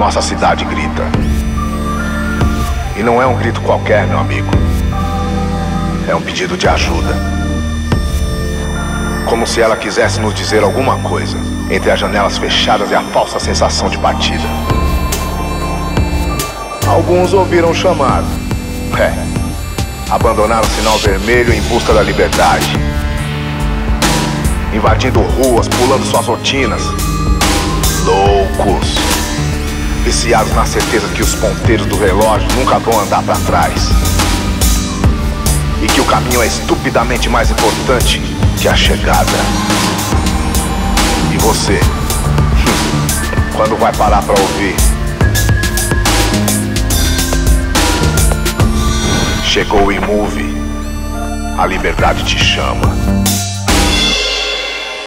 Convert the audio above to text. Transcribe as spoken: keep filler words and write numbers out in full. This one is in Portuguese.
nossa cidade grita. E não é um grito qualquer, meu amigo. É um pedido de ajuda. Como se ela quisesse nos dizer alguma coisa, entre as janelas fechadas e a falsa sensação de batida. Alguns ouviram o chamado. É. Abandonaram o sinal vermelho em busca da liberdade. Invadindo ruas, pulando suas rotinas. Loucos. Viciados na certeza que os ponteiros do relógio nunca vão andar pra trás. E que o caminho é estupidamente mais importante que a chegada. E você? Quando vai parar pra ouvir? Chegou o eMove. A liberdade te chama.